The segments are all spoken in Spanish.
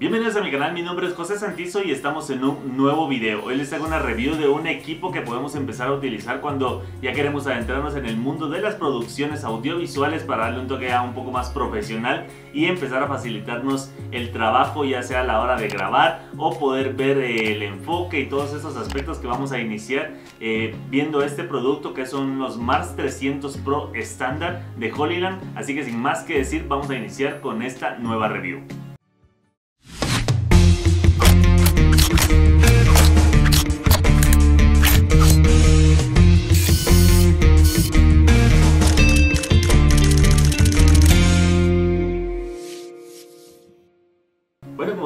Bienvenidos a mi canal, mi nombre es José Santizo y estamos en un nuevo video. Hoy les hago una review de un equipo que podemos empezar a utilizar cuando ya queremos adentrarnos en el mundo de las producciones audiovisuales para darle un toque ya un poco más profesional y empezar a facilitarnos el trabajo, ya sea a la hora de grabar o poder ver el enfoque y todos esos aspectos que vamos a iniciar viendo este producto, que son los Mars 300 Pro Standard de Hollyland. Así que sin más que decir, vamos a iniciar con esta nueva review.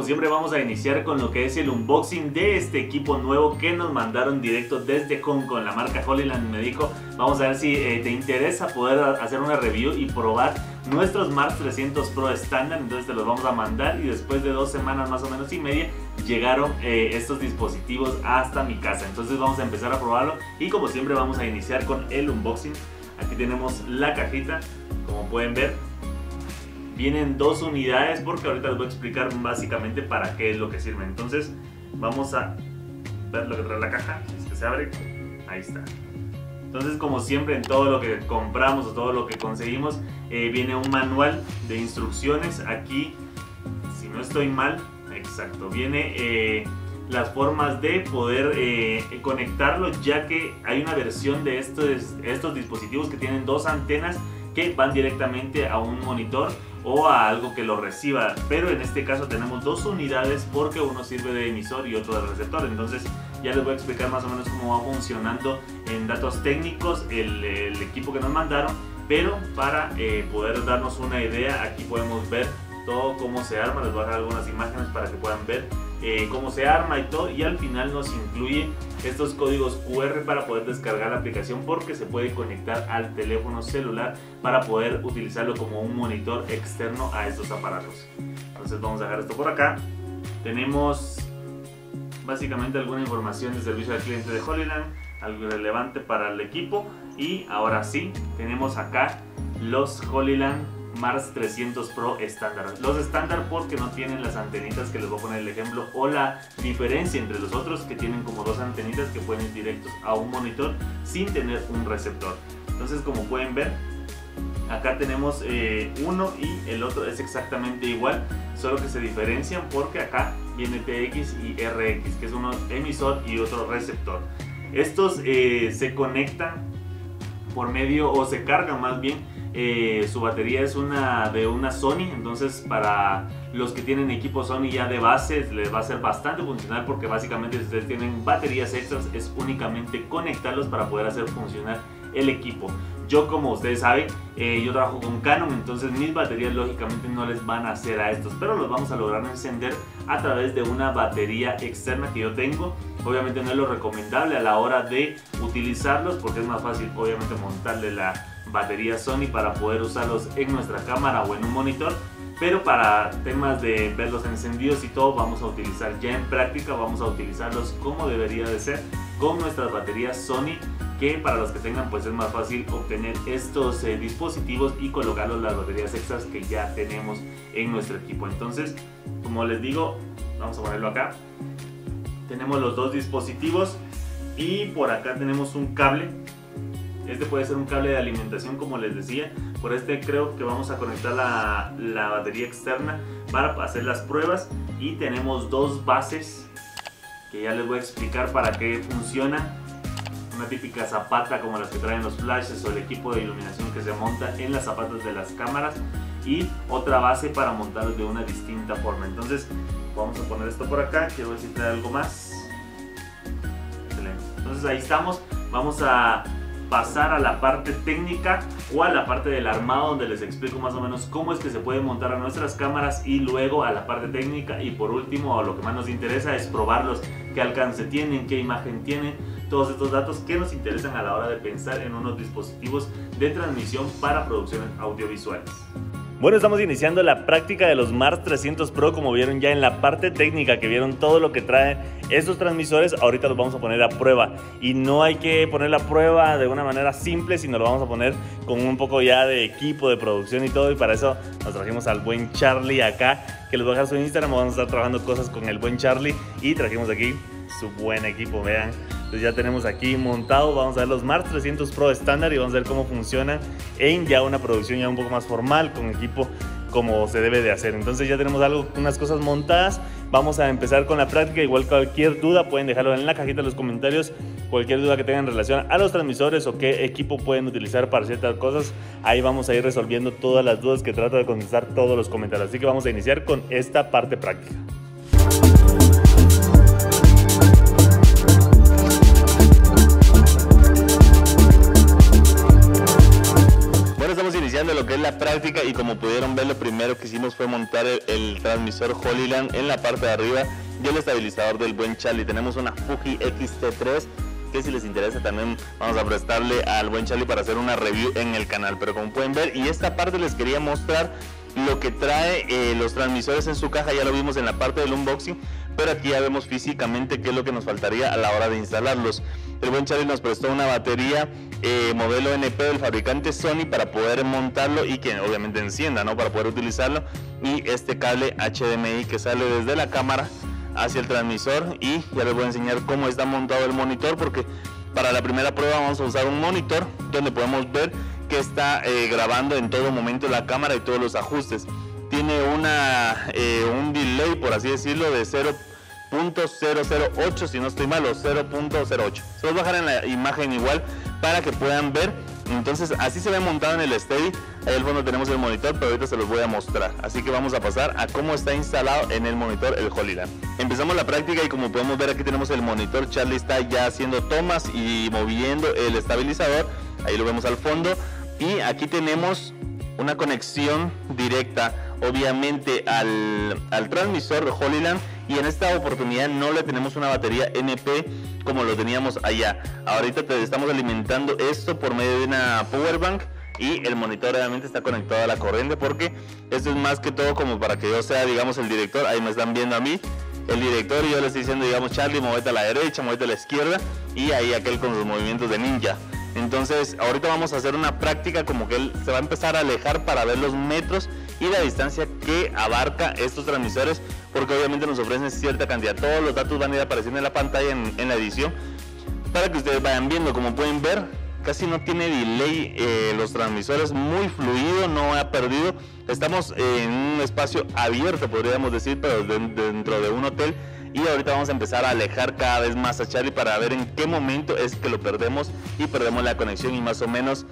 Siempre vamos a iniciar con lo que es el unboxing de este equipo nuevo que nos mandaron directo desde Hong Kong. La marca Hollyland me dijo, vamos a ver si te interesa poder hacer una review y probar nuestros Mars 300 Pro Standard. Entonces te los vamos a mandar y después de 2 semanas más o menos y media llegaron estos dispositivos hasta mi casa. Entonces vamos a empezar a probarlo y como siempre vamos a iniciar con el unboxing. Aquí tenemos la cajita, como pueden ver. Vienen 2 unidades porque ahorita les voy a explicar básicamente para qué es lo que sirve. Entonces vamos a ver lo que trae la caja. Es que se abre, ahí está. Entonces, como siempre en todo lo que compramos o todo lo que conseguimos, viene un manual de instrucciones. Aquí, si no estoy mal, exacto, viene las formas de poder conectarlo, ya que hay una versión de estos dispositivos que tienen 2 antenas que van directamente a un monitor o a algo que lo reciba, pero en este caso tenemos 2 unidades porque uno sirve de emisor y otro de receptor. Entonces ya les voy a explicar más o menos cómo va funcionando en datos técnicos el equipo que nos mandaron, pero para poder darnos una idea, aquí podemos ver todo cómo se arma. Les voy a dar algunas imágenes para que puedan ver cómo se arma y todo, y al final nos incluye estos códigos QR para poder descargar la aplicación, porque se puede conectar al teléfono celular para poder utilizarlo como un monitor externo a estos aparatos. Entonces vamos a dejar esto por acá. Tenemos básicamente alguna información de servicio al cliente de Hollyland, algo relevante para el equipo, y ahora sí tenemos acá los Hollyland Mars 300 Pro estándar. Los estándar porque no tienen las antenitas, que les voy a poner el ejemplo, o la diferencia entre los otros que tienen como 2 antenitas que pueden ir directos a un monitor sin tener un receptor. Entonces, como pueden ver, acá tenemos uno y el otro es exactamente igual, solo que se diferencian porque acá viene TX y RX, que es uno emisor y otro receptor. Estos se conectan por medio, o se cargan más bien. Su batería es de una Sony, entonces para los que tienen equipo Sony ya de base les va a ser bastante funcional, porque básicamente si ustedes tienen baterías extras es únicamente conectarlos para poder hacer funcionar el equipo. Yo, como ustedes saben, yo trabajo con Canon, entonces mis baterías lógicamente no les van a hacer a estos, pero los vamos a lograr encender a través de una batería externa que yo tengo. Obviamente no es lo recomendable a la hora de utilizarlos, porque es más fácil obviamente montarle la batería Sony para poder usarlos en nuestra cámara o en un monitor, pero para temas de verlos encendidos y todo vamos a utilizar, ya en práctica vamos a utilizarlos como debería de ser, con nuestras baterías Sony, que para los que tengan pues es más fácil obtener estos dispositivos y colocarlos las baterías extras que ya tenemos en nuestro equipo. Entonces, como les digo, vamos a ponerlo acá, tenemos los 2 dispositivos y por acá tenemos un cable. Este puede ser un cable de alimentación, como les decía. Por este creo que vamos a conectar la batería externa para hacer las pruebas. Y tenemos 2 bases que ya les voy a explicar para qué funciona. Una típica zapata como las que traen los flashes o el equipo de iluminación que se monta en las zapatas de las cámaras. Y otra base para montarlos de una distinta forma. Entonces vamos a poner esto por acá. Quiero ver si trae algo más. Excelente. Entonces ahí estamos. Vamos a pasar a la parte técnica o a la parte del armado, donde les explico más o menos cómo es que se puede montar a nuestras cámaras, y luego a la parte técnica, y por último, lo que más nos interesa es probarlos, qué alcance tienen, qué imagen tienen, todos estos datos que nos interesan a la hora de pensar en unos dispositivos de transmisión para producciones audiovisuales. Bueno, estamos iniciando la práctica de los Mars 300 Pro, como vieron ya en la parte técnica, que vieron todo lo que traen estos transmisores. Ahorita los vamos a poner a prueba, y no hay que poner la prueba de una manera simple, sino lo vamos a poner con un poco ya de equipo, de producción y todo, y para eso nos trajimos al buen Charlie acá, que les voy a dejar su Instagram. Vamos a estar trabajando cosas con el buen Charlie, y trajimos aquí su buen equipo, vean. Entonces ya tenemos aquí montado, vamos a ver los Mars 300 Pro estándar y vamos a ver cómo funciona en ya una producción ya un poco más formal, con equipo como se debe de hacer. Entonces ya tenemos algo, unas cosas montadas, vamos a empezar con la práctica. Igual cualquier duda pueden dejarlo en la cajita de los comentarios, cualquier duda que tengan en relación a los transmisores o qué equipo pueden utilizar para ciertas cosas, ahí vamos a ir resolviendo todas las dudas, que trato de contestar todos los comentarios. Así que vamos a iniciar con esta parte práctica. De lo que es la práctica, y como pudieron ver, lo primero que hicimos fue montar el transmisor Hollyland en la parte de arriba y el estabilizador del buen Charlie. Tenemos una Fuji XT3 que, si les interesa, también vamos a prestarle al buen Charlie para hacer una review en el canal. Pero como pueden ver, y esta parte les quería mostrar lo que trae los transmisores en su caja. Ya lo vimos en la parte del unboxing, pero aquí ya vemos físicamente qué es lo que nos faltaría a la hora de instalarlos. El buen Charlie nos prestó una batería modelo NP del fabricante Sony para poder montarlo y que obviamente encienda, ¿no?, para poder utilizarlo, y este cable HDMI que sale desde la cámara hacia el transmisor. Y ya les voy a enseñar cómo está montado el monitor, porque para la primera prueba vamos a usar un monitor donde podemos ver que está grabando en todo momento la cámara y todos los ajustes. Tiene un delay, por así decirlo, de 0.008, si no estoy mal, o 0.08. Se los voy a dejar en la imagen igual para que puedan ver. Entonces así se ve montado en el steady. Ahí al fondo tenemos el monitor, pero ahorita se los voy a mostrar. Así que vamos a pasar a cómo está instalado en el monitor el Hollyland. Empezamos la práctica y como podemos ver, aquí tenemos el monitor. Charlie está ya haciendo tomas y moviendo el estabilizador. Ahí lo vemos al fondo, y aquí tenemos una conexión directa obviamente al transmisor de Hollyland, y en esta oportunidad no le tenemos una batería NP como lo teníamos allá. Ahorita estamos alimentando esto por medio de una power bank, y el monitor obviamente está conectado a la corriente, porque esto es más que todo como para que yo sea, digamos, el director. Ahí me están viendo a mí, el director, y yo le estoy diciendo, digamos, Charlie, muévete a la derecha, muévete a la izquierda, y ahí aquel con los movimientos de ninja. Entonces ahorita vamos a hacer una práctica como que él se va a empezar a alejar para ver los metros y la distancia que abarca estos transmisores, porque obviamente nos ofrecen cierta cantidad. Todos los datos van a ir apareciendo en la pantalla en la edición para que ustedes vayan viendo. Como pueden ver, casi no tiene delay los transmisores, muy fluido, no ha perdido. Estamos en un espacio abierto, podríamos decir, pero dentro de un hotel. Y ahorita vamos a empezar a alejar cada vez más a Charlie para ver en qué momento es que lo perdemos y perdemos la conexión, y más o menos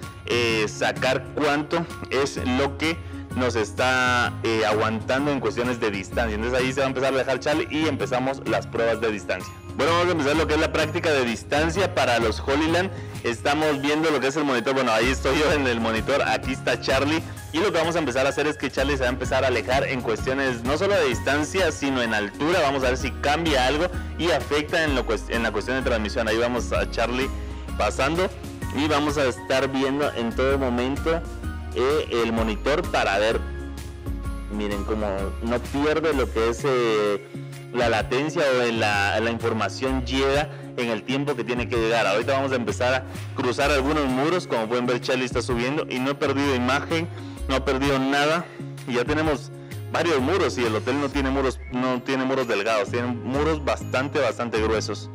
sacar cuánto es lo que nos está aguantando en cuestiones de distancia. Entonces ahí se va a empezar a alejar Charlie y empezamos las pruebas de distancia. Bueno, vamos a empezar lo que es la práctica de distancia para los Hollyland. Estamos viendo lo que es el monitor. Bueno, ahí estoy yo en el monitor, aquí está Charlie. Y lo que vamos a empezar a hacer es que Charlie se va a empezar a alejar en cuestiones no solo de distancia, sino en altura. Vamos a ver si cambia algo y afecta en la cuestión de transmisión. Ahí vamos a Charlie pasando, y vamos a estar viendo en todo momento el monitor para ver. Miren cómo no pierde lo que es la latencia, o la información llega en el tiempo que tiene que llegar. Ahorita vamos a empezar a cruzar algunos muros. Como pueden ver, Charlie está subiendo y no he perdido imagen, no ha perdido nada, y ya tenemos varios muros. Y el hotel no tiene muros, no tiene muros delgados, tiene muros bastante gruesos.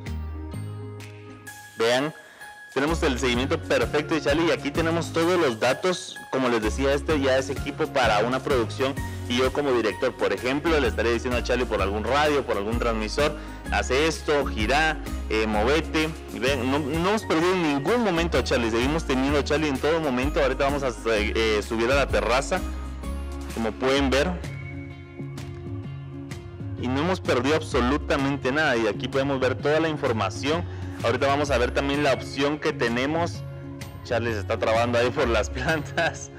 Vean, tenemos el seguimiento perfecto de Charlie, y aquí tenemos todos los datos. Como les decía, este ya es equipo para una producción, y yo como director, por ejemplo, le estaré diciendo a Charlie por algún radio, por algún transmisor, hace esto, gira, movete. Ven, no hemos perdido en ningún momento a Charlie, seguimos teniendo a Charlie en todo momento. Ahorita vamos a subir a la terraza, como pueden ver, y no hemos perdido absolutamente nada, y aquí podemos ver toda la información. Ahorita vamos a ver también la opción que tenemos. Charlie se está trabando ahí por las plantas.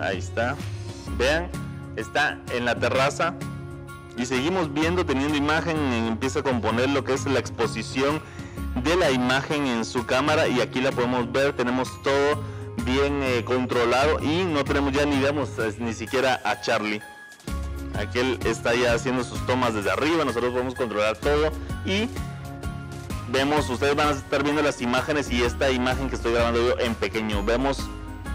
Ahí está. Vean, está en la terraza. Y seguimos viendo, teniendo imagen. Empieza a componer lo que es la exposición de la imagen en su cámara. Y aquí la podemos ver. Tenemos todo bien controlado, y no tenemos ya ni digamos ni siquiera a Charlie. Aquel está ya haciendo sus tomas desde arriba, nosotros podemos controlar todo y vemos, ustedes van a estar viendo las imágenes y esta imagen que estoy grabando yo en pequeño. Vemos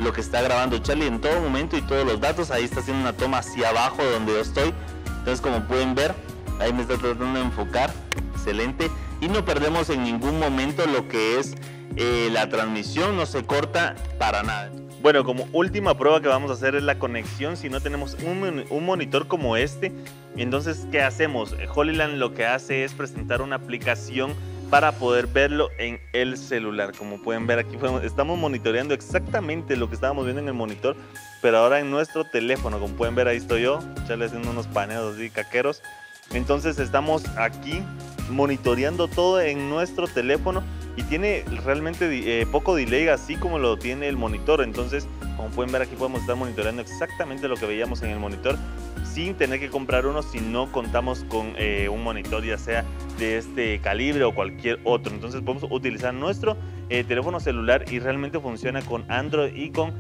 lo que está grabando Charlie en todo momento y todos los datos. Ahí está haciendo una toma hacia abajo de donde yo estoy. Entonces, como pueden ver, ahí me está tratando de enfocar. Excelente. Y no perdemos en ningún momento lo que es la transmisión, no se corta para nada. Bueno, como última prueba que vamos a hacer es la conexión. Si no tenemos un monitor como este, entonces, ¿qué hacemos? Hollyland lo que hace es presentar una aplicación para poder verlo en el celular. Como pueden ver aquí, estamos monitoreando exactamente lo que estábamos viendo en el monitor, pero ahora en nuestro teléfono. Como pueden ver, ahí estoy yo, Charlie, haciendo unos paneos así caqueros. Entonces estamos aquí monitoreando todo en nuestro teléfono y tiene realmente poco delay, así como lo tiene el monitor. Entonces, como pueden ver aquí, podemos estar monitoreando exactamente lo que veíamos en el monitor sin tener que comprar uno si no contamos con un monitor, ya sea de este calibre o cualquier otro. Entonces podemos utilizar nuestro teléfono celular y realmente funciona con Android y con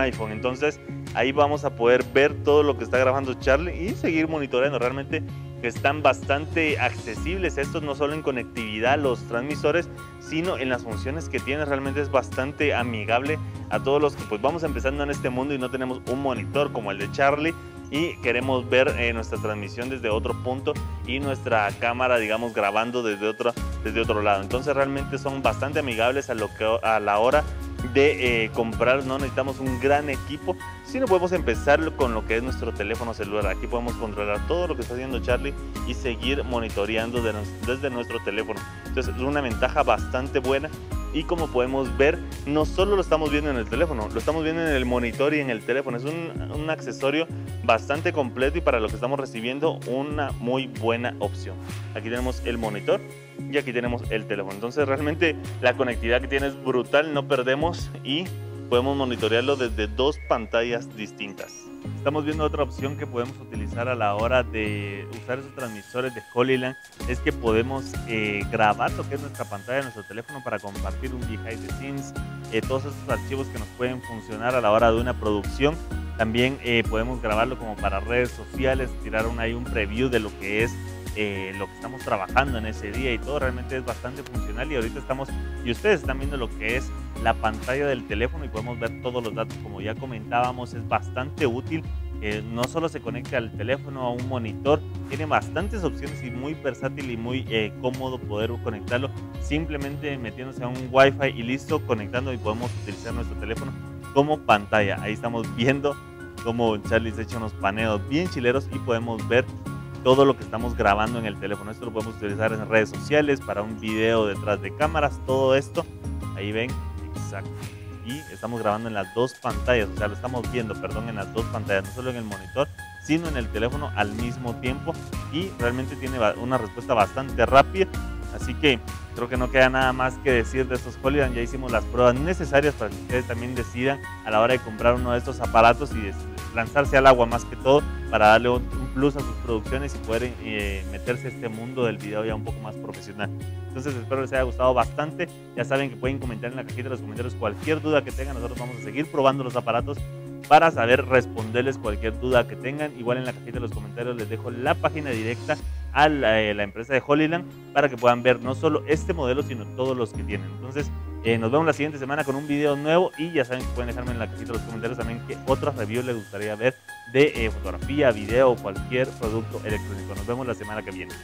iPhone. Entonces ahí vamos a poder ver todo lo que está grabando Charlie y seguir monitoreando. Realmente están bastante accesibles estos, no solo en conectividad los transmisores, sino en las funciones que tiene. Realmente es bastante amigable a todos los que pues vamos empezando en este mundo y no tenemos un monitor como el de Charlie y queremos ver nuestra transmisión desde otro punto y nuestra cámara, digamos, grabando desde otro lado. Entonces realmente son bastante amigables a la hora de comprar. No necesitamos un gran equipo, sino podemos empezar con lo que es nuestro teléfono celular. Aquí podemos controlar todo lo que está haciendo Charlie y seguir monitoreando desde nuestro teléfono. Entonces es una ventaja bastante buena. Y como podemos ver, no solo lo estamos viendo en el teléfono, lo estamos viendo en el monitor y en el teléfono. Es un accesorio bastante completo y para lo que estamos recibiendo una muy buena opción. Aquí tenemos el monitor y aquí tenemos el teléfono. Entonces realmente la conectividad que tiene es brutal, no perdemos y podemos monitorearlo desde dos pantallas distintas. Estamos viendo otra opción que podemos utilizar a la hora de usar esos transmisores de Hollyland, es que podemos grabar lo que es nuestra pantalla de nuestro teléfono para compartir un behind the scenes, todos esos archivos que nos pueden funcionar a la hora de una producción. También podemos grabarlo como para redes sociales, tirar ahí un preview de lo que es lo que estamos trabajando en ese día y todo. Realmente es bastante funcional y ahorita estamos, y ustedes están viendo lo que es la pantalla del teléfono y podemos ver todos los datos. Como ya comentábamos, es bastante útil, no solo se conecta al teléfono, a un monitor, tiene bastantes opciones y muy versátil y muy cómodo poder conectarlo simplemente metiéndose a un wifi y listo, conectando, y podemos utilizar nuestro teléfono como pantalla. Ahí estamos viendo como Charlie se echa unos paneos bien chileros y podemos ver todo lo que estamos grabando en el teléfono. Esto lo podemos utilizar en redes sociales, para un video detrás de cámaras, todo esto. Ahí ven, exacto. Y estamos grabando en las dos pantallas, o sea, lo estamos viendo, perdón, en las dos pantallas, no solo en el monitor, sino en el teléfono al mismo tiempo. Y realmente tiene una respuesta bastante rápida. Así que creo que no queda nada más que decir de estos Hollyland. Ya hicimos las pruebas necesarias para que ustedes también decidan a la hora de comprar uno de estos aparatos y lanzarse al agua, más que todo, para darle un plus a sus producciones y poder meterse a este mundo del video ya un poco más profesional. Entonces espero les haya gustado bastante. Ya saben que pueden comentar en la cajita de los comentarios cualquier duda que tengan. Nosotros vamos a seguir probando los aparatos para saber responderles cualquier duda que tengan. Igual en la cajita de los comentarios les dejo la página directa a la empresa de Hollyland para que puedan ver no solo este modelo, sino todos los que tienen. Entonces nos vemos la siguiente semana con un video nuevo y ya saben que pueden dejarme en la cajita de los comentarios también qué otras reviews les gustaría ver de fotografía, video o cualquier producto electrónico. Nos vemos la semana que viene.